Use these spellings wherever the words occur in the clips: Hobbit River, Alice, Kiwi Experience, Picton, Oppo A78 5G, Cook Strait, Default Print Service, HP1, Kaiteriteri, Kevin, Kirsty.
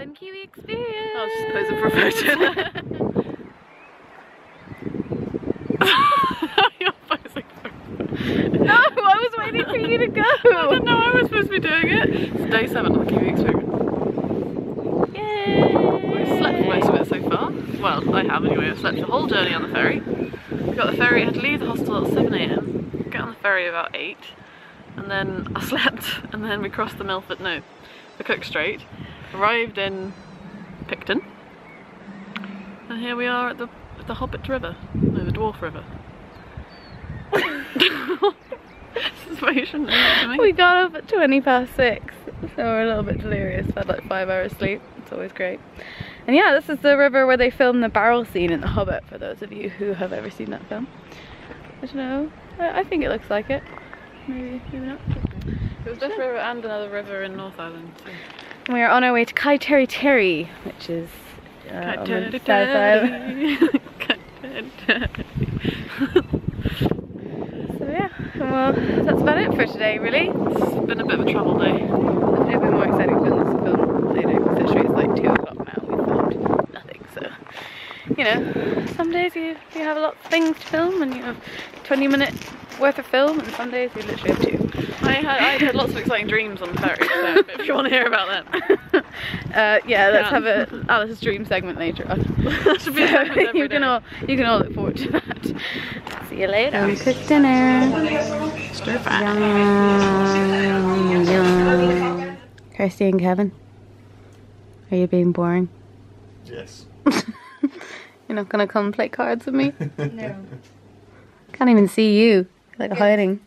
Kevin Kiwi Experience. I was just posing for a photo. You're posing for... No, I was waiting for you to go. I didn't know I was supposed to be doing it. It's day 7 on the Kiwi Experience. Yay! We've slept most of it so far. Well, I have anyway. I've slept the whole journey on the ferry. We got the ferry, I had to leave the hostel at 7 AM, get on the ferry about 8, and then I slept, and then we crossed the the Cook Strait, arrived in Picton, and here we are at the Hobbit River, no, the Dwarf River. We got up at 20 past 6, so we're a little bit delirious. I've had like 5 hours sleep, it's always great. And yeah, this is the river where they filmed the barrel scene in The Hobbit, for those of you who have ever seen that film. I don't know, I think it looks like it. Maybe not. It was this river and another river in North Island too. We are on our way to Kaiteriteri, which is on the South Island. So yeah, well, that's about it for today really. It's been a bit of a travel day. It'll be more exciting than this film later, because actually it's like 2 o'clock now. We filmed nothing, so you know, some days you have a lot of things to film and you have 20 minutes worth of film, and some days we literally have 2. I had lots of exciting dreams on the ferry, so if you want to hear about them. Yeah, let's have a Alice's dream segment later on. That should be so you can all look forward to that. See you later. I'm cooked dinner. Stir fry. Yum, yum. Kirsty and Kevin, are you being boring? Yes. You're not gonna come play cards with me? No. Can't even see you. Like hiding.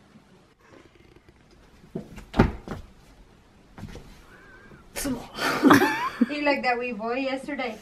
He like that wee boy yesterday.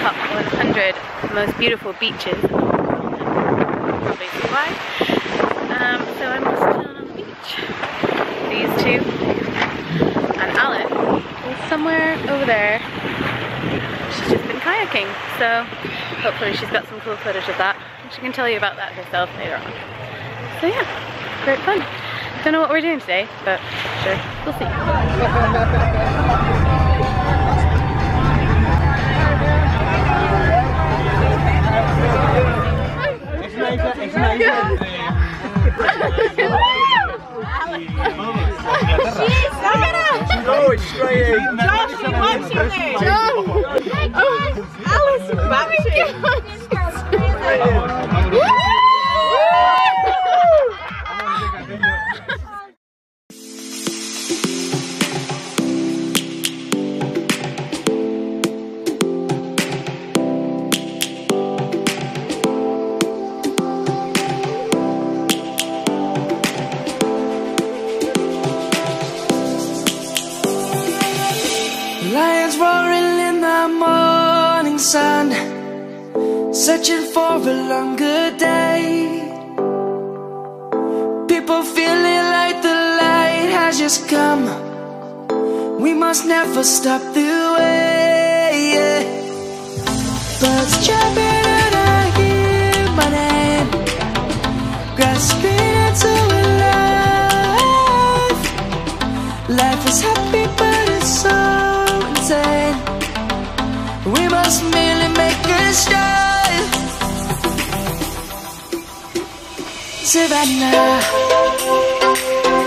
top 100 most beautiful beaches. Probably too wide. So I'm just chilling on the beach. These two and Alice is somewhere over there. She's just been kayaking, so hopefully she's got some cool footage of that. She can tell you about that herself later on. So yeah, great fun. Don't know what we're doing today, but sure, we'll see. Lions roaring in the morning sun, searching for a longer day. People feeling like the light has just come. We must never stop the way. Birds chirping and I hear my name, grasping into life. Life is happy but it's so we must merely make a start. Savannah,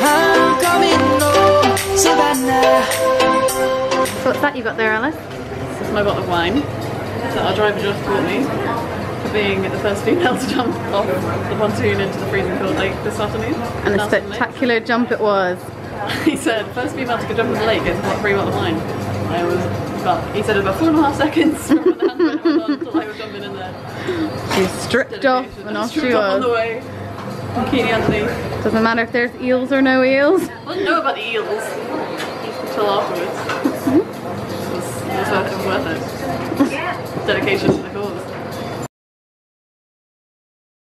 I'm coming home, Savannah. So what's that you got there, Alice? This is my bottle of wine that our driver just bought me for being the first female to jump off the pontoon into the freezing cold lake this afternoon. And a spectacular jump it was. He said, first female to jump in the lake is about 3 bottles of wine. I was about, he said about 4.5 seconds from when the hand went until I was jumping in there. She's stripped off and off she was. On the way, bikini underneath. Doesn't matter if there's eels or no eels. I didn't know about the eels until afterwards. It was worth it. Dedication.